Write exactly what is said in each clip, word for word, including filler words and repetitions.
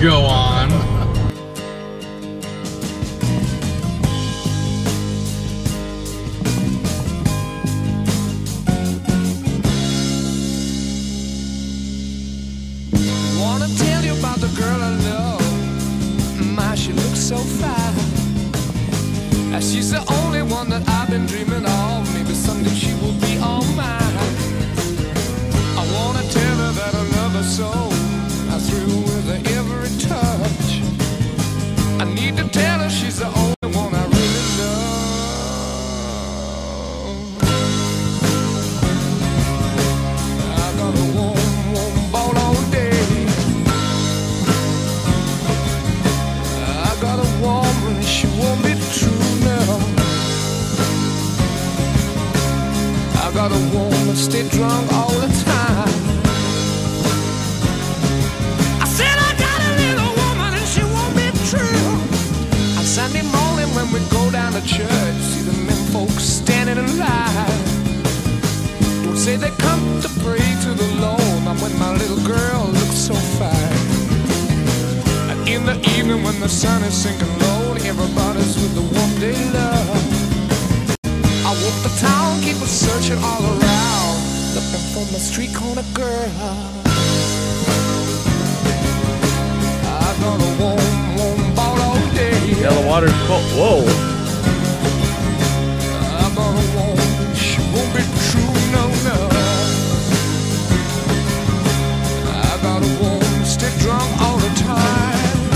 go on. Wanna tell you about the girl I love. My, she looks so fine. She's the only one that I've been dreaming of. Maybe someday she will be all mine. I wanna tell her that I love her so. Through with her every touch. I need to tell her she's the only one I really love. I got a warm, warm ball all day. I got a woman, she won't be true now. I got a woman, stay drunk all the time. Sunday morning when we go down to church, see the men folks standing in line. Don't say they come to pray to the Lord, not when my little girl looks so fine. And in the evening when the sun is sinking low, everybody's with the one they love. I walk the town, keep a searching all around, looking for my street corner girl. I got a warm, warm ball. Yellow water's full. Whoa. I'm gonna want, she won't be true, no, no. I got a woman, stay drunk all the time.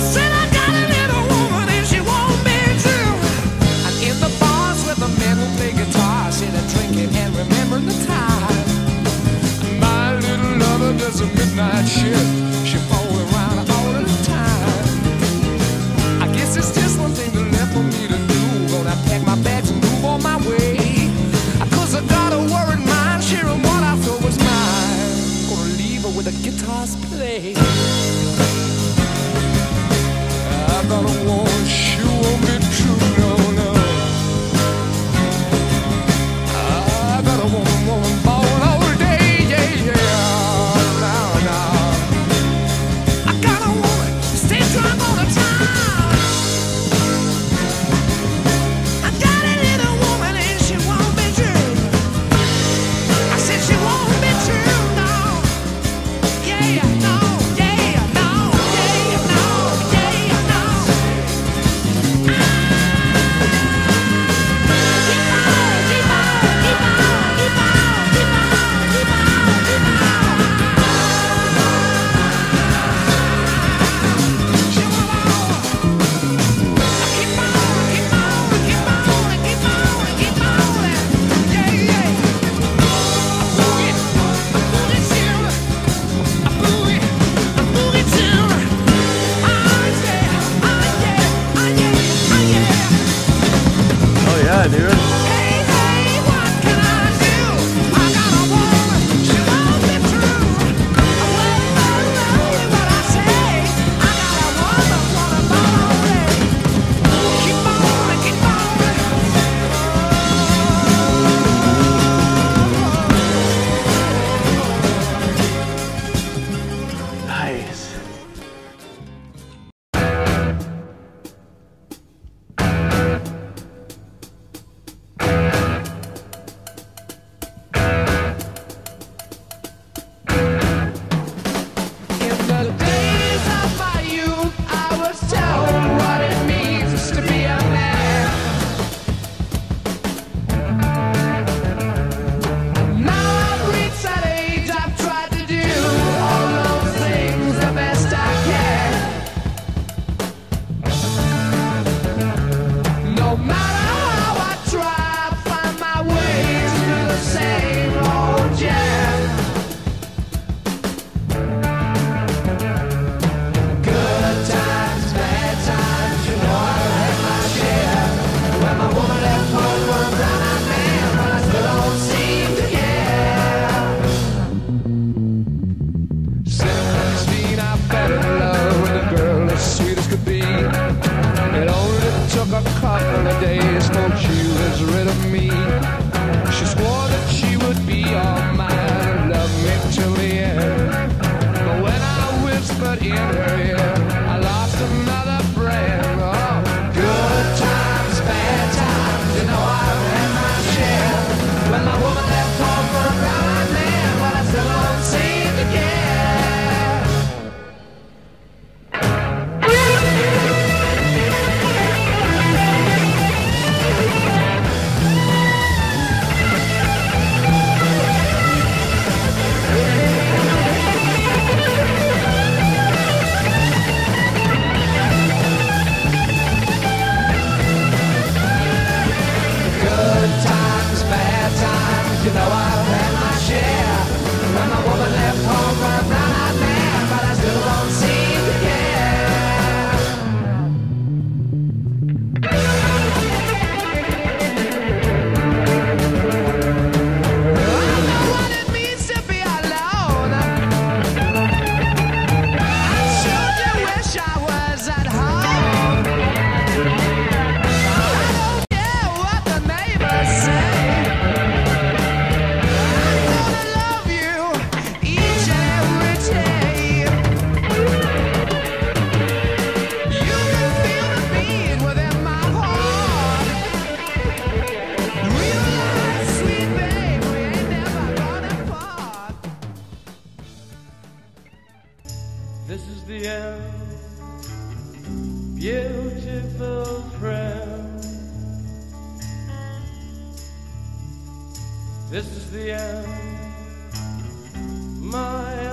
I said I got a little woman and she won't be true. I'm in the bars with the men who play guitar, sit and drinking and remembering the time. My little lover does a midnight shift. She falls around. Play. I got a woman, she won't be true, no, no. I got a woman, woman, ball all day, yeah, yeah, no, no. I got a woman, stay drunk all the time. I got a little woman and she won't be true. I said she won't be true. Yeah, no, yeah, no, yeah, no, yeah, no. This is the end, my